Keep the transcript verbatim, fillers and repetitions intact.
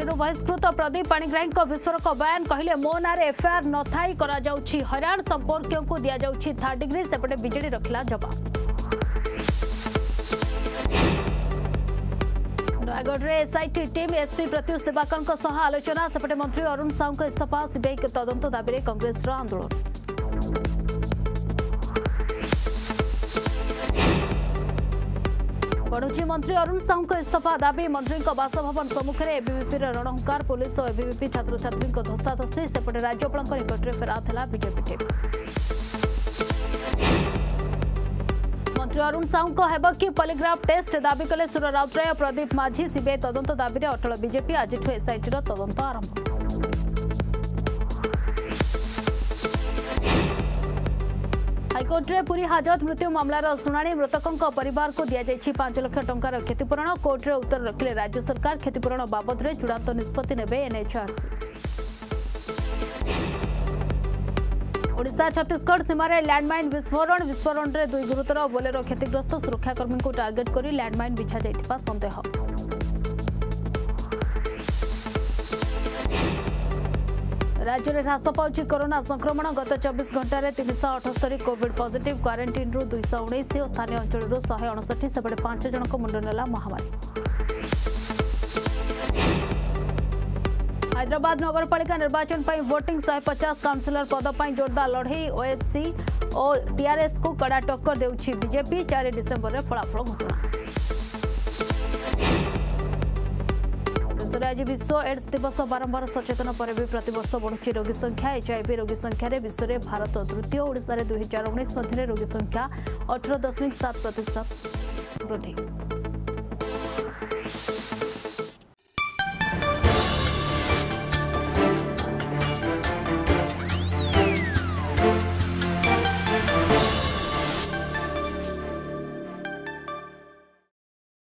बेआईनरु बहिष्कृत प्रदीप पाणिग्राही विस्फोरक बयान कहले मो नारे एफआईआर न थाई करा जाउछि हरान संपर्कियों को दिया जाउछि थर्ड डिग्री सेपटे बीजेडी रखला जवाब। Nayagarh SIT team SP Pratyush Diwakar आलोचना सेपटे मंत्री अरुण साहू इस्तीफा सीबीआई के तदंत दाबी में कांग्रेस आंदोलन। बढ़ुची मंत्री अरुण साहू इस्तीफा दाबी मंत्री बासभवन सम्मुखें एबीवीपी रणहुंकार पुलिस और एबीवीपी छात्र छात्री धस्ताधस्ती सेपटे राज्यपाल निकट फेरात है बीजेपी टीम। मंत्री अरुण साहू हेब कि पॉलीग्राफ टेस्ट दाबी कले सुर राउतराय प्रदीप माझी सीबीआई तदंत दाबी अटल बीजेपी आज एसआईटी तदंत आरंभ। हाईकोर्ट में पूरी हाजत मृत्यु मामलार शुणाणी मृतकों परिवार को दि जाएगी पांच लाख टंकार क्षतिपूरण कोर्ट में उत्तर रखिले राज्य सरकार क्षतिपूरण बाबद में चूड़ांत निष्पत्ति नेबे एनएचआरसी। ओडिशा छत्तीसगढ़ सीमार लैंडमाइन विस्फोरण विस्फोरण में दुई गुरुतर बोलेरो क्षतिग्रस्त सुरक्षाकर्मी को टार्गेट कर लैंडमाइन बिछा जाइथिबा संदेह। राज्य में ह्रास पाउछि कोरोना संक्रमण गत चौबीस घंटा में तीन सौ अठस्तरी कोविड पॉजिटिव क्वारंटाइन दुई सौ उन्नीस और स्थानीय अंचल शहे अणसठी सेपटे पांच जन मुंड नेला महामारी। हैदराबाद नगरपालिका निर्वाचन पर वोटिंग शहे पचास काउनसिलर पद पर जोरदार लड़ई ओएफसी और टीआरएस को कड़ा टक्कर देउछि बीजेपी चार डिसेंबर में फलाफल घोषणा। शेष आज विश्व एड्स दिवस बारंबार सचेतन पर भी प्रतिवर्ष बढ़ुछि रोगी संख्या एचआईवी रोगी संख्य विश्व में भारत तृतीय ओडिशा दुई हजार उन्नीस रोगी संख्या अठारह दशमिक सात प्रतिशत वृद्धि।